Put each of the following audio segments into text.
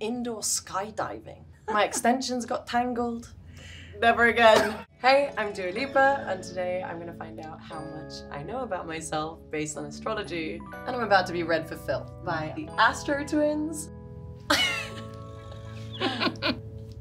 Indoor skydiving. My extensions got tangled. Never again. Hey, I'm Dua Lipa, and today I'm going to find out how much I know about myself based on astrology. And I'm about to be read for Phil by the Astro Twins.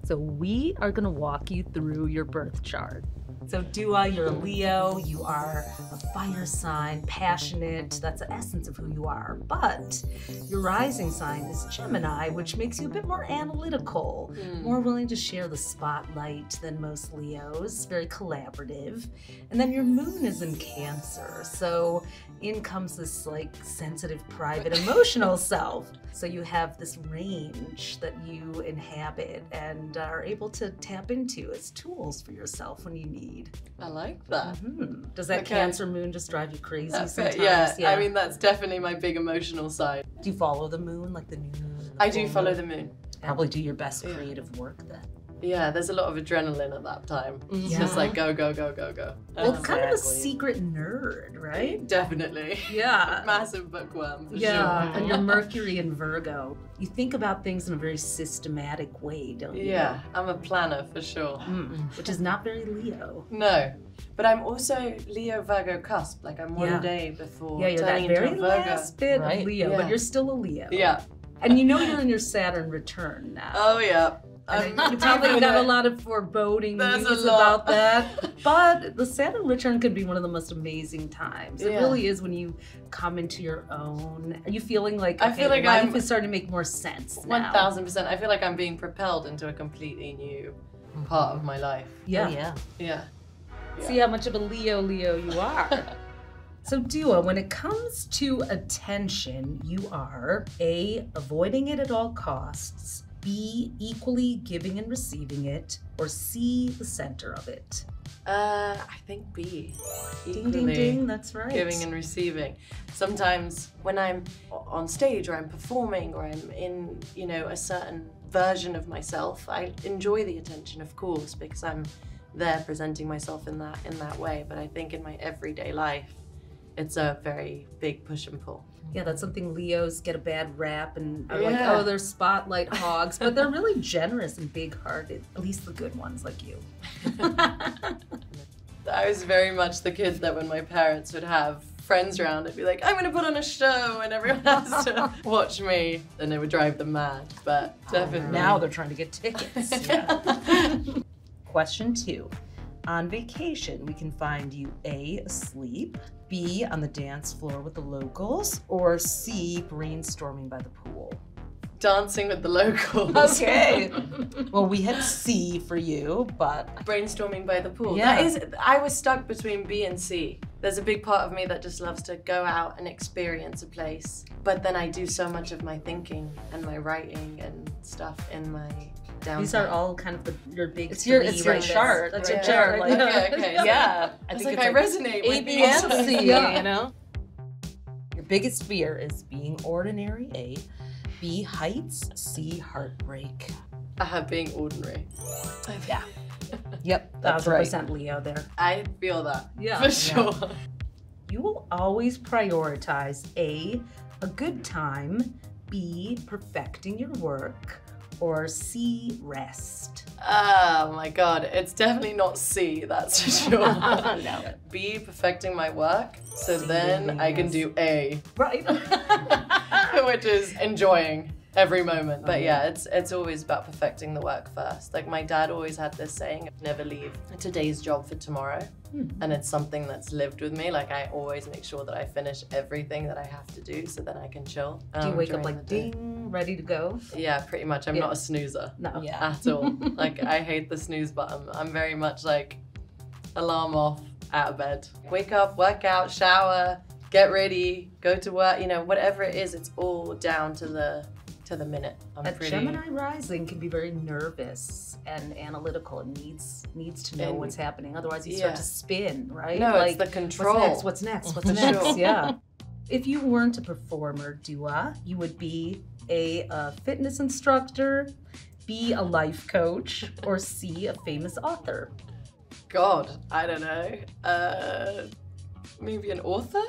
So we are going to walk you through your birth chart. So Dua, you're a Leo, you are a fire sign, passionate, that's the essence of who you are. But your rising sign is Gemini, which makes you a bit more analytical, more willing to share the spotlight than most Leos, very collaborative. And then your moon is in Cancer, so in comes this like sensitive, private, emotional self. So you have this range that you inhabit and are able to tap into as tools for yourself when you need. I like that. Mm-hmm. Does that Cancer moon just drive you crazy sometimes? Yeah, I mean, that's definitely my big emotional side. Do you follow the moon, like the new moon? I do follow the moon. Probably do your best creative work then. Yeah, there's a lot of adrenaline at that time. It's just like go, go, go, go, go. Well, kind of a secret nerd, right? Definitely. Yeah. Massive bookworm, for sure. And your Mercury in Virgo. You think about things in a very systematic way, don't you? Yeah, I'm a planner for sure. Which is not very Leo. No. But I'm also Leo-Virgo cusp, like I'm one day before turning into a Virgo. Yeah, you're that very last bit of Leo, but you're still a Leo. Yeah. And you know you're in your Saturn return now. Oh, yeah. You probably got a lot of foreboding news about that, but the Saturn return could be one of the most amazing times. It really is when you come into your own. Are you feeling like I feel like life is starting to make more sense? 1,000%. I feel like I'm being propelled into a completely new part of my life. Yeah. See how much of a Leo you are. So Dua, when it comes to attention, you are A, avoiding it at all costs, B, equally giving and receiving it, or C, the center of it? I think B. Ding, ding, ding, that's right. Giving and receiving. Sometimes when I'm on stage or I'm performing or I'm in, you know, a certain version of myself, I enjoy the attention, of course, because I'm there presenting myself in that way. But I think in my everyday life, it's a very big push and pull. Yeah, that's something Leos get a bad rap and are like, oh, they're spotlight hogs, but they're really generous and big-hearted, at least the good ones like you. I was very much the kid that when my parents would have friends around, I'd be like, I'm gonna put on a show and everyone has to watch me, and it would drive them mad, but definitely. Now they're trying to get tickets. Question 2. On vacation, we can find you A, asleep, B, on the dance floor with the locals, or C, brainstorming by the pool. Dancing with the locals. Okay. Well, we had C for you, but... Brainstorming by the pool. Yeah. That is, I was stuck between B and C. There's a big part of me that just loves to go out and experience a place, but then I do so much of my thinking and my writing and stuff in my downtime. These are all kind of your big chart. That's your chart. Like, okay. Yeah. I think I resonate with B and C, you know? Your biggest fear is being ordinary, A, B, heights, C, heartbreak. Being ordinary. Yeah. Yep, that's 100% Leo there. I feel that, for sure. You will always prioritize A, a good time, B, perfecting your work, or C, rest. Oh my God, it's definitely not C, that's for sure. No. B, perfecting my work, so C, then I can do A. Right. Which is enjoying every moment. But yeah, it's always about perfecting the work first. Like my dad always had this saying, never leave today's job for tomorrow. And it's something that's lived with me. Like I always make sure that I finish everything that I have to do so that I can chill. Do you wake up like ding, ready to go? Yeah, pretty much. I'm not a snoozer at all. Like I hate the snooze button. I'm very much like alarm off, out of bed. Wake up, work out, shower, get ready, go to work, you know, whatever it is, it's all down to the minute. Gemini rising can be very nervous and analytical and needs to know what's happening. Otherwise you start to spin, right? No, like, it's the control. What's next? What's next? What's next? If you weren't a performer, Dua, you would be A, a fitness instructor, B, a life coach, or C, a famous author. God, I don't know. maybe an author?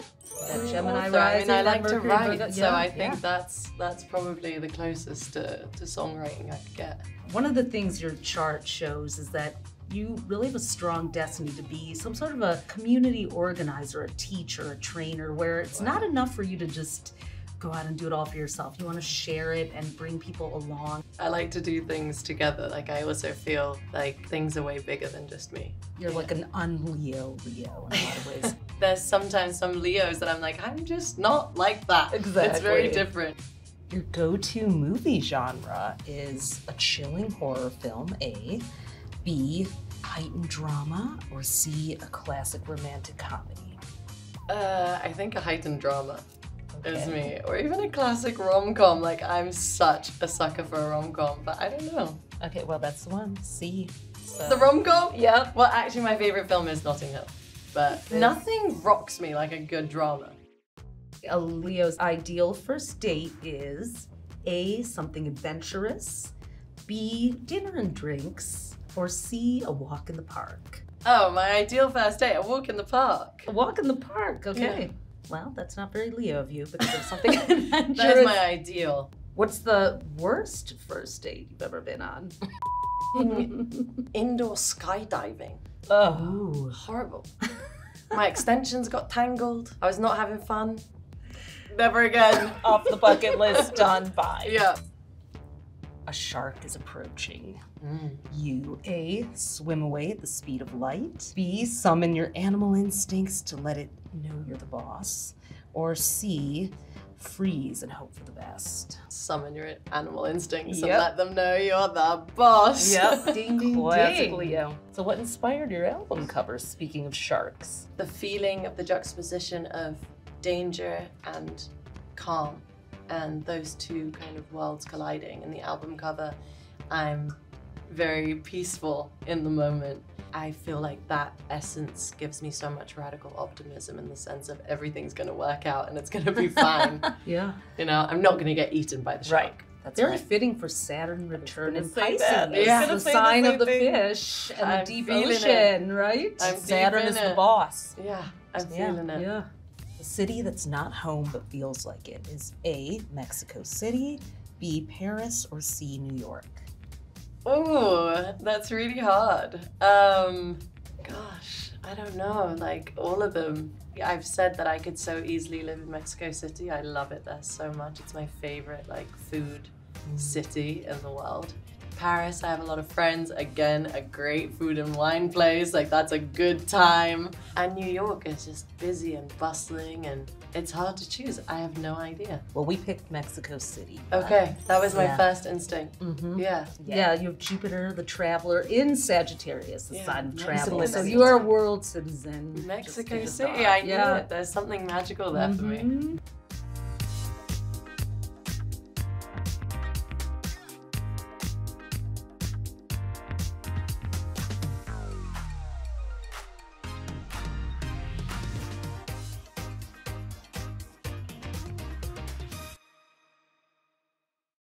A Gemini author. Rising, I mean, I like to write, yeah, so I think that's probably the closest to songwriting I could get. One of the things your chart shows is that you really have a strong destiny to be some sort of a community organizer, a teacher, a trainer, where it's not enough for you to just go out and do it all for yourself. You want to share it and bring people along. I like to do things together. Like, I also feel like things are way bigger than just me. You're like an un-Leo in a lot of ways. There's sometimes some Leos that I'm like, I'm just not like that. Exactly. It's very different. Your go-to movie genre is a chilling horror film, A, B, heightened drama, or C, a classic romantic comedy? I think a heightened drama. Okay. Is me, or even a classic rom-com. Like, I'm such a sucker for a rom-com, but I don't know. Okay, well, that's the one, C. So. The rom-com? Yeah. Well, actually, my favorite film is Notting Hill, but nothing rocks me like a good drama. A Leo's ideal first date is A, something adventurous, B, dinner and drinks, or C, a walk in the park. Oh, my ideal first date, a walk in the park. A walk in the park, okay. Yeah. Well, that's not very Leo of you, but there's something adventurous. That is my ideal. What's the worst first date you've ever been on? Indoor skydiving. Oh. Horrible. My extensions got tangled. I was not having fun. Never again. Off the bucket list, done, bye. Yeah. A shark is approaching. You, A, swim away at the speed of light, B, summon your animal instincts to let it know you're the boss, or C, freeze and hope for the best. Summon your animal instincts and let them know you're the boss. Yep, ding, ding, classic Leo. So what inspired your album cover, speaking of sharks? The feeling of the juxtaposition of danger and calm, and those two kind of worlds colliding in the album cover. I'm very peaceful in the moment. I feel like that essence gives me so much radical optimism in the sense of everything's gonna work out and it's gonna be fine. Yeah. You know, I'm not gonna get eaten by the shark. Right. That's very fitting for Saturn return in Pisces. Yeah. The sign of the fish and the deep ocean, right? Saturn is the boss. Yeah, I'm feeling it. Yeah. The city that's not home but feels like it is A, Mexico City, B, Paris, or C, New York. Oh, that's really hard. Gosh, I don't know, like all of them. I've said that I could so easily live in Mexico City. I love it there so much. It's my favorite like food city in the world. Paris, I have a lot of friends. Again, a great food and wine place. Like, that's a good time. And New York is just busy and bustling and it's hard to choose. I have no idea. Well, we picked Mexico City. Okay, that was my first instinct. Yeah, you have Jupiter, the traveler, in Sagittarius, the sign of travel. So you are a world citizen. Mexico City, I knew it. There's something magical there for me.